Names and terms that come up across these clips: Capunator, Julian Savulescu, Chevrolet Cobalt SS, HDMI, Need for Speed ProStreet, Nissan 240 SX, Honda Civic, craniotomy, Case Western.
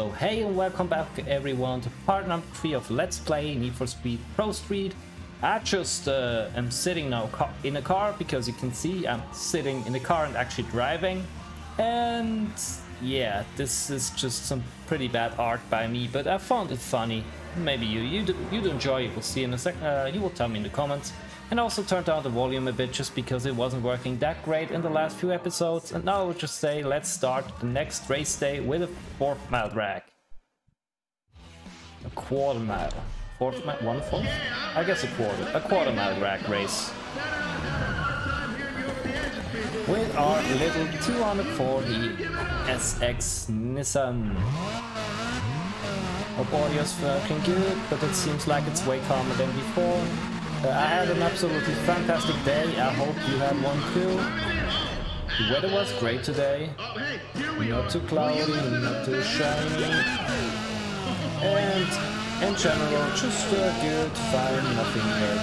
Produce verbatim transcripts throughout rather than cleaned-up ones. So hey and welcome back everyone to part number three of Let's Play Need for Speed ProStreet. I just uh, am sitting now in a car, because you can see I'm sitting in the car and actually driving. And yeah, this is just some pretty bad art by me, but I found it funny. Maybe you you'd, you'd enjoy it. We'll see in a sec. Uh, you will tell me in the comments. And also turned down the volume a bit just because it wasn't working that great in the last few episodes. And now I would just say let's start the next race day with a fourth mile drag. A quarter mile. Fourth mile? One fourth? I guess a quarter. A quarter mile drag race. With our little two forty S X Nissan. Hope audio's working good, but it seems like it's way calmer than before. Uh, I had an absolutely fantastic day. I hope you had one too. The weather was great today. Not too cloudy, not too shiny. And in general, just a good, fine, nothing hurt.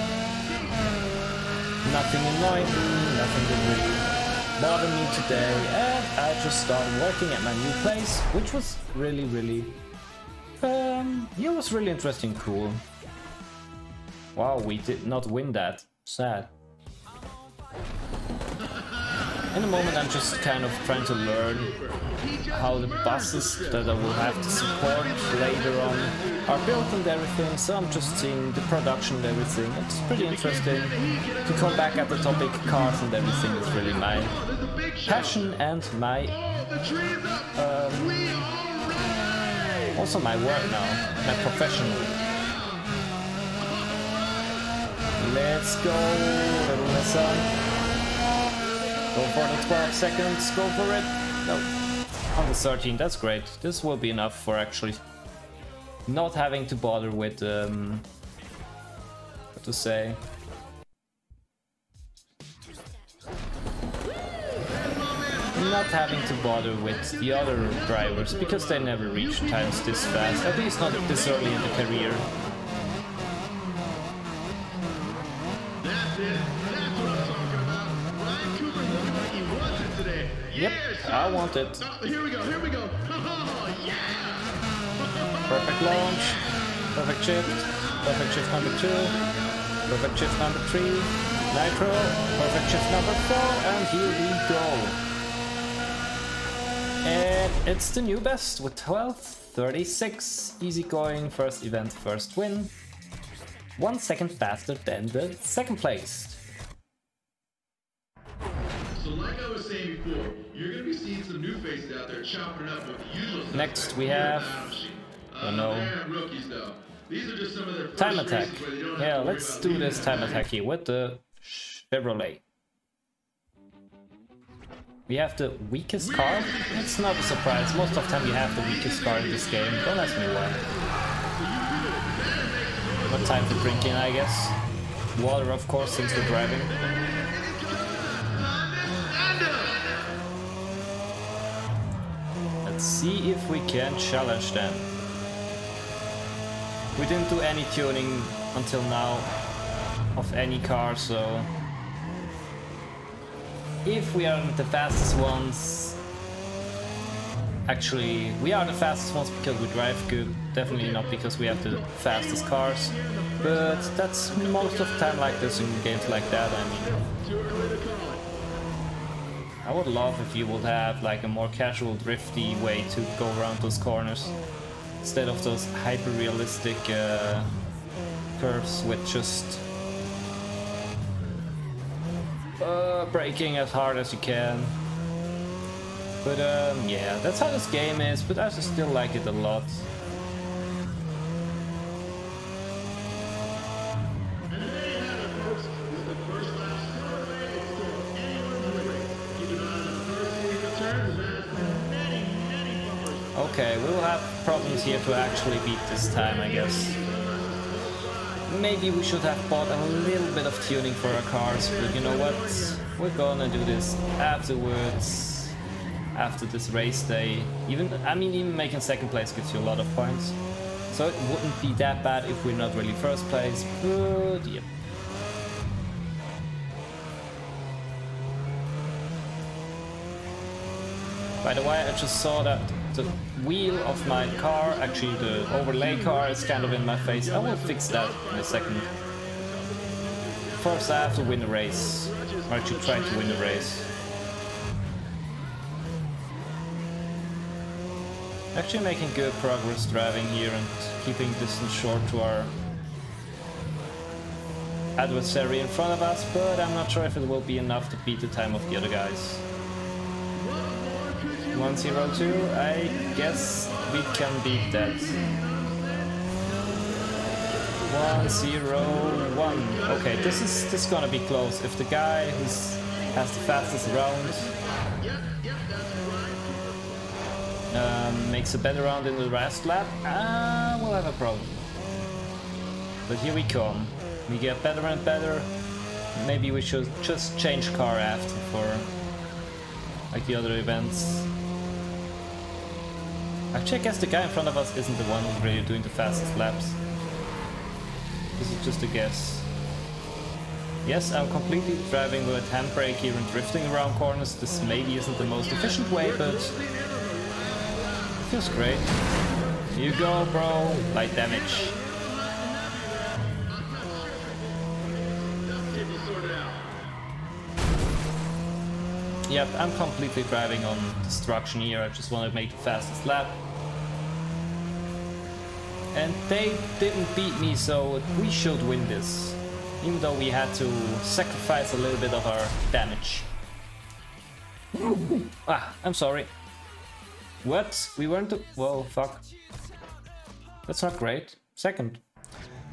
Nothing annoyed me, nothing did really bother me today. And I just started working at my new place, which was really, really... Um, yeah, it was really interesting, cool. Wow, we did not win that. Sad. In the moment I'm just kind of trying to learn how the buses that I will have to support later on are built and everything, so I'm just seeing the production and everything. It's pretty interesting. To come back at the topic, cars and everything is really my passion and my... Um, also my work now, my professional. Let's go, little Nissan. Go for the twelve seconds, go for it. No, on the thirteen, that's great. This will be enough for actually not having to bother with, um, what to say. Not having to bother with the other drivers, because they never reach times this fast, at least not this early in the career. Yep, I want it. Oh, here we go, here we go. Oh, yeah. Perfect launch. Perfect shift. Perfect shift number two. Perfect shift number three. Nitro. Perfect shift number four. And here we go. And it's the new best with twelve thirty-six. Easy going, first event, first win. One second faster than the second placed. So like I was saying before, you're going to be seeing some new faces out there chopping it up with the usual suspects. Next we have... Oh no. Time attack. Yeah, let's do this time attack here with the Chevrolet. We have the weakest car. It's not a surprise. Most of the time you have the weakest car in this game. Don't ask me why. But time for drinking, I guess. Water, of course, since we're driving. See if we can challenge them. We didn't do any tuning until now of any car, so if we aren't the fastest ones, actually we are the fastest ones because we drive good, definitely not because we have the fastest cars, but that's most of the time like this in games like that. I mean, I would love if you would have like a more casual, drifty way to go around those corners instead of those hyper-realistic uh, curves with just uh, braking as hard as you can. But um, yeah, that's how this game is, but I still like it a lot. Okay, we'll have problems here to actually beat this time, I guess. Maybe we should have bought a little bit of tuning for our cars, but you know what? We're gonna do this afterwards, after this race day. Even, I mean, even making second place gives you a lot of points. So it wouldn't be that bad if we're not really first place, but yep. By the way, I just saw that the wheel of my car, actually the overlay car, is kind of in my face. I will fix that in a second. First I have to win the race, or I should try to win the race. Actually making good progress driving here and keeping distance short to our adversary in front of us, but I'm not sure if it will be enough to beat the time of the other guys. one oh two, I guess we can beat that. one oh one, okay, this is this is gonna be close. If the guy who has the fastest round um, makes a better round in the last lap, uh, we'll have a problem. But here we come. We get better and better. Maybe we should just change car after for like the other events. Actually, I guess the guy in front of us isn't the one who's really doing the fastest laps. This is just a guess. Yes, I'm completely driving with handbrake here and drifting around corners. This maybe isn't the most efficient way, but it feels great. Here you go, bro. Light damage. Yep, I'm completely driving on destruction here. I just want to make the fastest lap. And they didn't beat me, so we should win this. Even though we had to sacrifice a little bit of our damage. Ah, I'm sorry. What? We weren't... Whoa, fuck. That's not great. Second.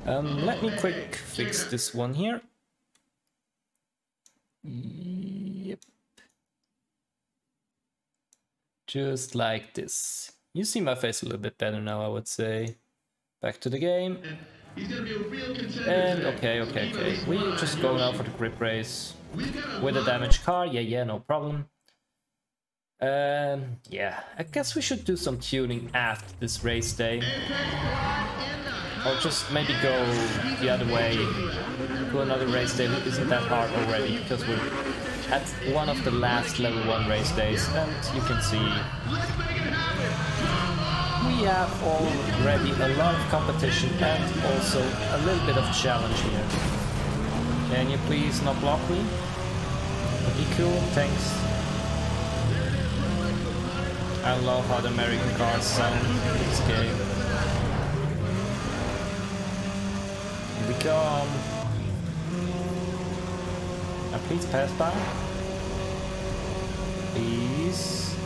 Um, let me quick fix this one here. Yep. Just like this. You see my face a little bit better now, I would say. Back to the game. And okay, okay, okay. We just go now for the grip race. With a damaged car, yeah, yeah, no problem. Um, yeah, I guess we should do some tuning after this race day. Or just maybe go the other way to another race day that isn't that hard already, because we're at one of the last level one race days, and you can see we have already a lot of competition and also a little bit of challenge here. Can you please not block me? That'd be cool, thanks. I love how the American cars sound in this game. Here we come. Please pass by. Please.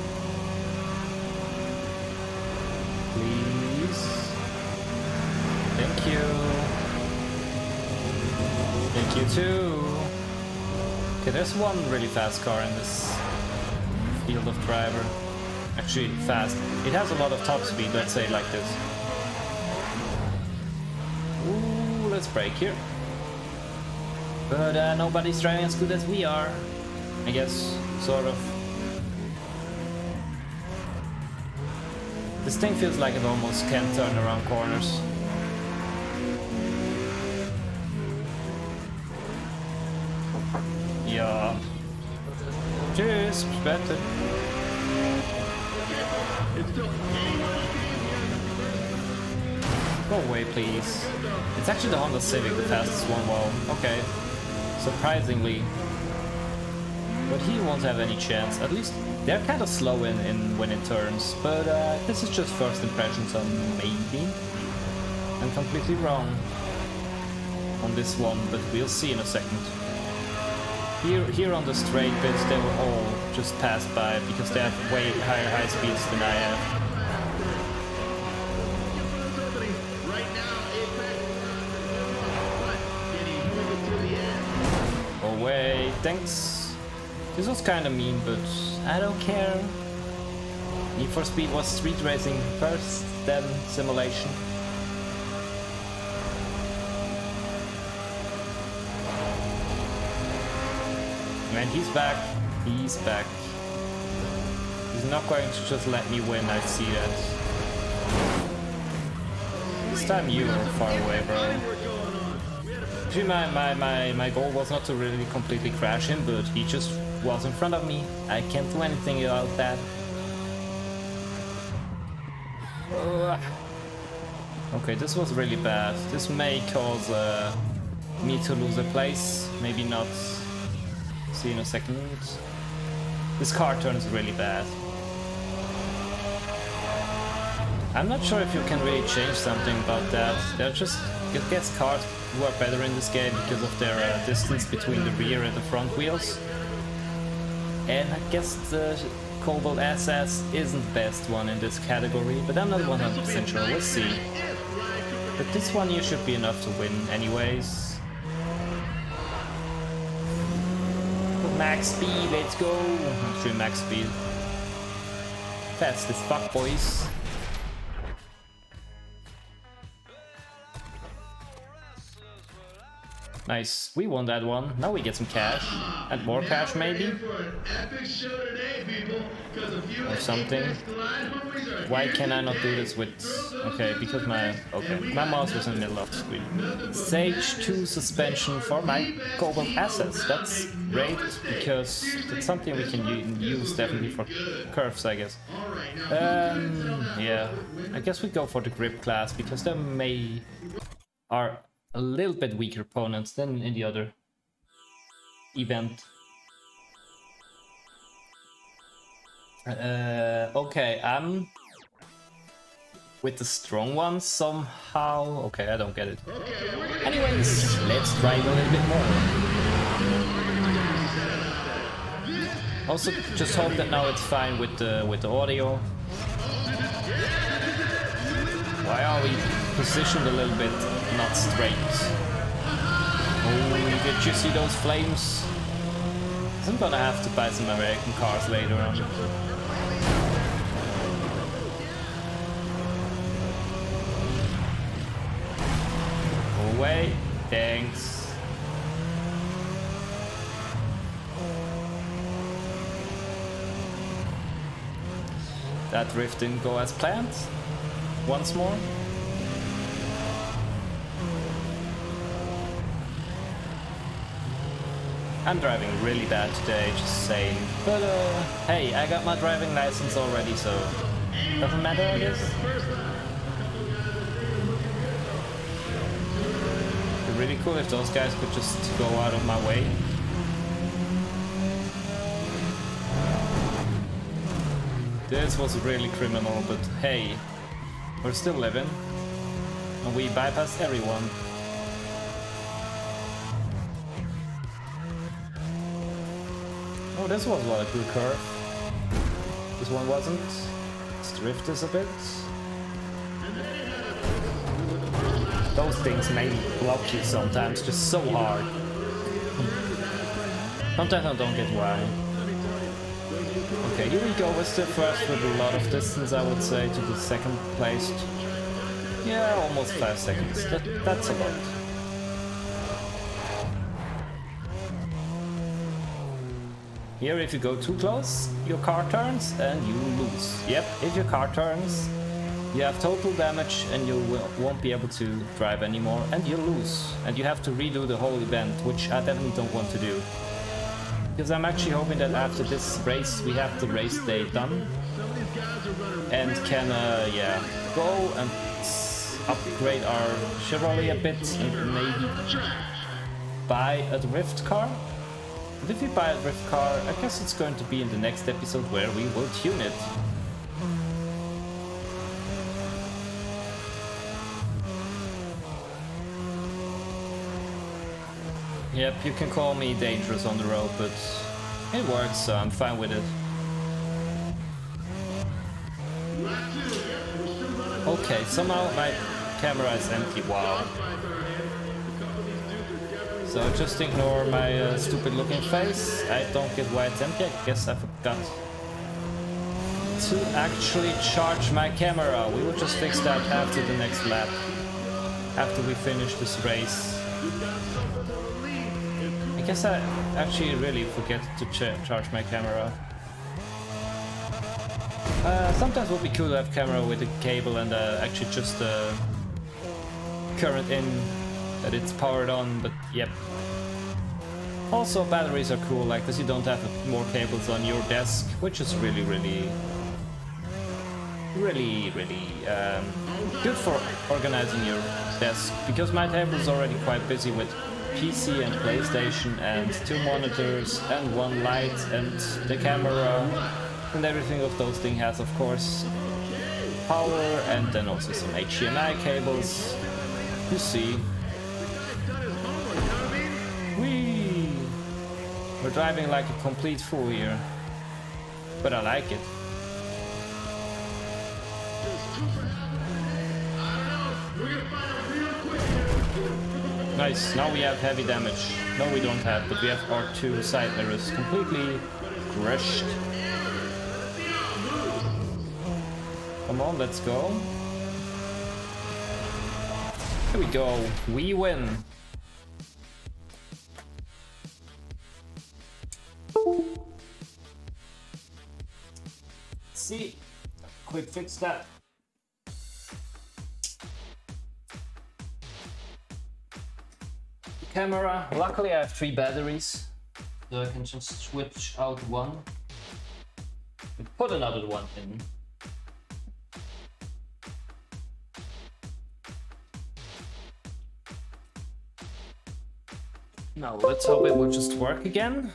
Please. Thank you. Thank you too. Okay, there's one really fast car in this field of driver. Actually, fast. It has a lot of top speed, let's say like this. Ooh, let's brake here. But uh, nobody's driving as good as we are, I guess, sort of. This thing feels like it almost can't turn around corners. Yeah. Cheers, better. Go away, please. It's actually the Honda Civic, the fastest one. Wow. Okay. Surprisingly, but he won't have any chance. At least they're kind of slow in, in when it turns, but uh, this is just first impressions, so maybe I'm completely wrong on this one, but we'll see in a second. Here here on the straight bits they were all just passed by because they have way higher high speeds than I have. Thanks. This was kind of mean, but I don't care. Need for Speed was street racing first, then simulation. Man, he's back. He's back. He's not going to just let me win, I see that. This time you are far away, bro. Actually, my, my, my, my goal was not to really completely crash him, but he just was in front of me. I can't do anything about that. Okay, this was really bad. This may cause uh, me to lose a place. Maybe not. See in a second. This car turns really bad. I'm not sure if you can really change something about that. They're just, it gets cars who are better in this game because of their uh, distance between the rear and the front wheels. And I guess the Cobalt S S isn't the best one in this category, but I'm not one hundred percent sure, we'll see. But this one here should be enough to win anyways. Max speed, let's go! Actually max speed. Fast as fuck, boys. Nice, we won that one. Now we get some cash. And more now cash maybe? Today, or something. Why can I not do this with... Okay, because my... Okay, my mouse was in the middle of the screen. Stage two suspension for my Cobalt S S. That's great, because it's something we can use definitely for curves, I guess. Um, yeah, I guess we go for the grip class, because there may... are... a little bit weaker opponents than in the other event. Uh, okay, I'm with the strong ones somehow. Okay, I don't get it. Anyways, let's drive a little bit more. Also, just hope that now it's fine with the with the audio. Why are we positioned a little bit? Not straight. Oh, did you see those flames? I'm gonna have to buy some American cars later on. Go away. Thanks. That drift didn't go as planned. Once more. I'm driving really bad today, just saying. But uh, hey, I got my driving license already, so doesn't matter, I guess. It'd be really cool if those guys could just go out of my way. This was really criminal, but hey, we're still living, and we bypassed everyone. This was what a cool curve. This one wasn't. Let's drift this a bit. Those things may block you sometimes, just so hard. Sometimes I don't get why. Okay, here we go with the first with a lot of distance, I would say, to the second place. Yeah, almost five seconds. That, that's a lot. Here, if you go too close, your car turns and you lose. Yep, if your car turns, you have total damage and you will, won't be able to drive anymore and you lose. And you have to redo the whole event, which I definitely don't want to do. Because I'm actually hoping that after this race, we have the race day done. And can, uh, yeah, go and upgrade our Chevrolet a bit and maybe buy a drift car. And if we buy a drift car, I guess it's going to be in the next episode where we will tune it. Yep, you can call me dangerous on the road, but it works, so I'm fine with it. Okay, somehow my camera is empty, wow. So just ignore my uh, stupid looking face. I don't get why it's empty. I guess I forgot to actually charge my camera. We will just fix that after the next lap. After we finish this race. I guess I actually really forget to ch charge my camera. Uh, sometimes it would be cool to have camera with a cable and uh, actually just uh, current in. That it's powered on, but yep. Also, batteries are cool like this. You don't have more cables on your desk, which is really, really really, really um, good for organizing your desk, because my table is already quite busy with P C and PlayStation and two monitors and one light and the camera and everything of those things has, of course, power and then also some H D M I cables. You see. Whee! We're driving like a complete fool here, but I like it. Nice, now we have heavy damage. No, we don't have, but we have our two side mirrors completely crushed. Come on, let's go. Here we go, we win. See, quick fix that. Camera. Luckily I have three batteries, so I can just switch out one and put another one in. Now let's hope it will just work again.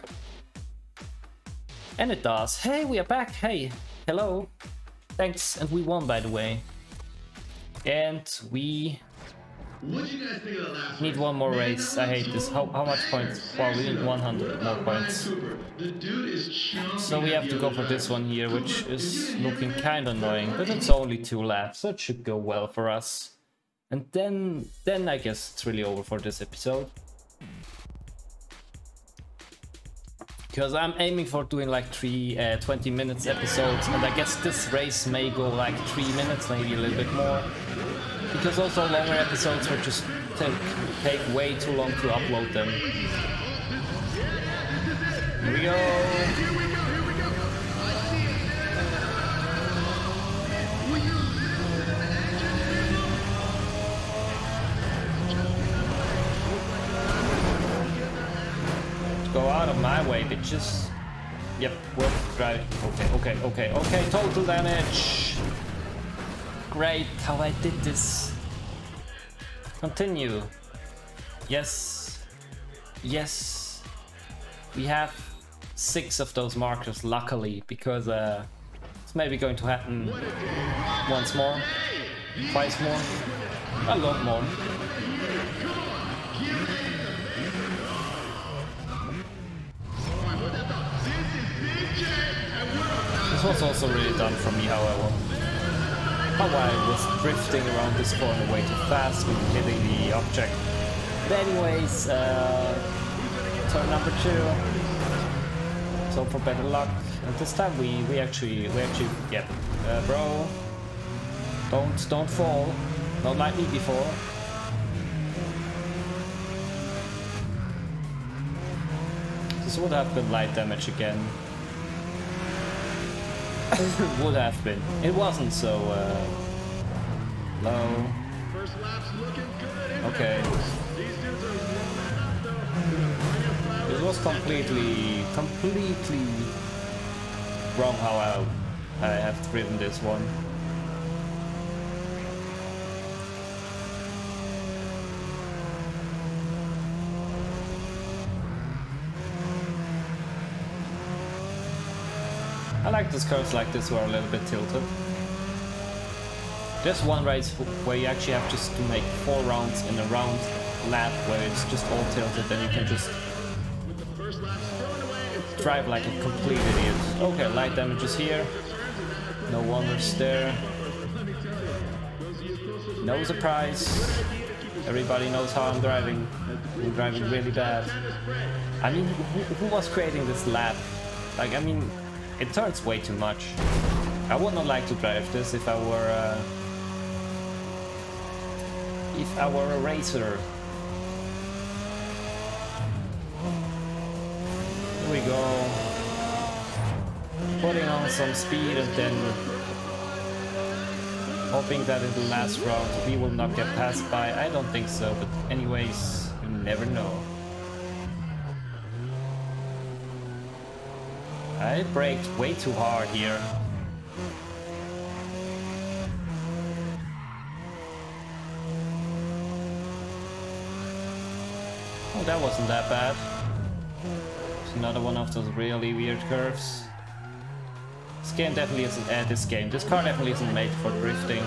And it does. Hey, we are back. Hey, hello. Thanks, and we won, by the way. And we... What do you guys think of the last need one more race. I hate this. How, how much points? Wow, we need one hundred more points. So we have to go for this one here, which is looking kind of annoying, but it's only two laps, so it should go well for us. And then, then I guess it's really over for this episode. Because I'm aiming for doing like three uh, twenty minutes episodes, and I guess this race may go like three minutes, maybe a little bit more. Because also longer episodes will just take, take way too long to upload them. Here we go! Go out of my way, bitches. Yep, we'll drive. Okay, okay, okay, okay, total damage! Great, how I did this. Continue. Yes. Yes. We have six of those markers, luckily, because uh, it's maybe going to happen once more, twice more, a lot more. This was also really done for me, however. How I was drifting around this corner way too fast with hitting the object. But anyways, uh, turn number two. So for better luck. And this time we we actually we actually yep. Uh, bro, don't don't fall. Not like me before. This would have been light damage again. Would have been. It wasn't so uh, low. First lap's looking good. Okay. It was completely, completely wrong how I, I have driven this one. I like those curves like this, who are a little bit tilted. There's one race where you actually have just to make four rounds in a round lap where it's just all tilted, then you can just drive like a complete idiot. Okay, light damage is here. No wonders there. No surprise. Everybody knows how I'm driving. I'm driving really bad. I mean, who, who was creating this lap? Like, I mean... It turns way too much. I would not like to drive this if I were uh, if I were a racer. Here we go. Putting on some speed and then hoping that in the last round we will not get passed by. I don't think so, but anyways, you never know. I braked way too hard here. Oh, that wasn't that bad. There's another one of those really weird curves. This game definitely isn't at uh, this game. This car definitely isn't made for drifting.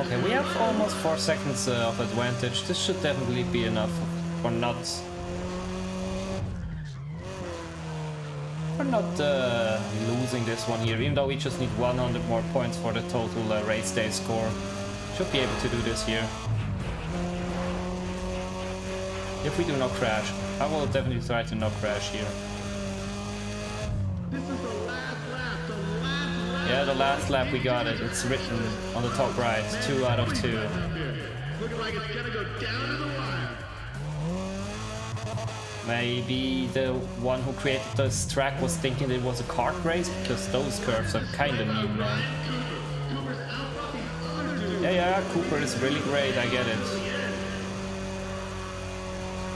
Okay, we have almost four seconds uh, of advantage. This should definitely be enough for not for not uh, losing this one here. Even though we just need one hundred more points for the total uh, race day score, should be able to do this here. If we do not crash, I will definitely try to not crash here. This is the last lap, the last lap. Yeah, the last lap, we got it. It's written on the top right. Two out of two. Looking like it's gonna go down to the wire. Maybe the one who created this track was thinking it was a kart race, because those curves are kind of mean, man. Yeah, yeah, Cooper is really great. I get it.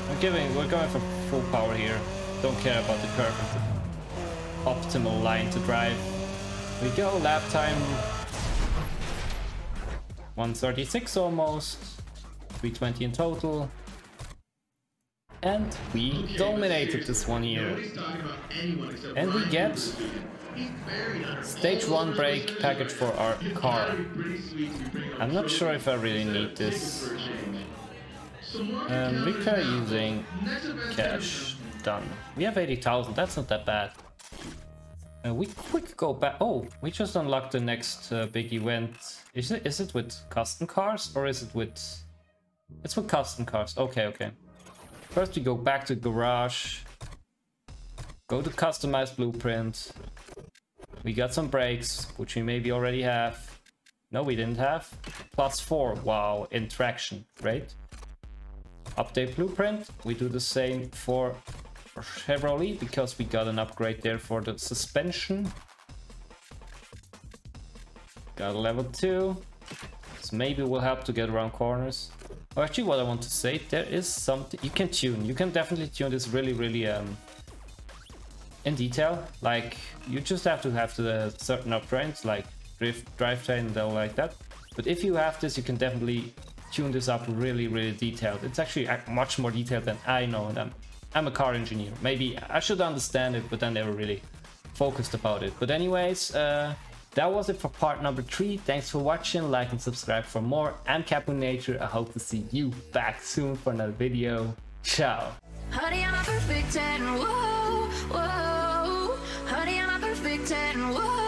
We're giving, we're going for full power here. Don't care about the curve. Optimal line to drive. We go lap time one thirty-six almost. three twenty in total. And we dominated this one here. And we get stage one brake package for our car. I'm not sure if I really need this. Um, we are using cash. Done. We have eighty thousand. That's not that bad. Uh, we quick go back. Oh, we just unlocked the next uh, big event. Is it? Is it with custom cars or is it with? It's with custom cars. Okay, okay. First, we go back to garage. Go to customized blueprint. We got some brakes, which we maybe already have. No, we didn't have. Plus four. Wow, in traction. Great. Update blueprint. We do the same for Chevrolet because we got an upgrade there for the suspension. Got a level two. So maybe will help to get around corners. Or actually, what I want to say, there is something you can tune. You can definitely tune this really, really um in detail. Like you just have to have the certain upgrades, like drift, drivetrain, and all like that. But if you have this, you can definitely tune this up really, really detailed. It's actually much more detailed than I know, and I'm, I'm a car engineer. Maybe I should understand it, but I never really focused about it. But anyways, uh, that was it for part number three. Thanks for watching, like and subscribe for more. I'm Capunator. I hope to see you back soon for another video. Ciao. Honey, I'm a perfect ten. Whoa, whoa. Honey, I'm a perfect ten. Whoa.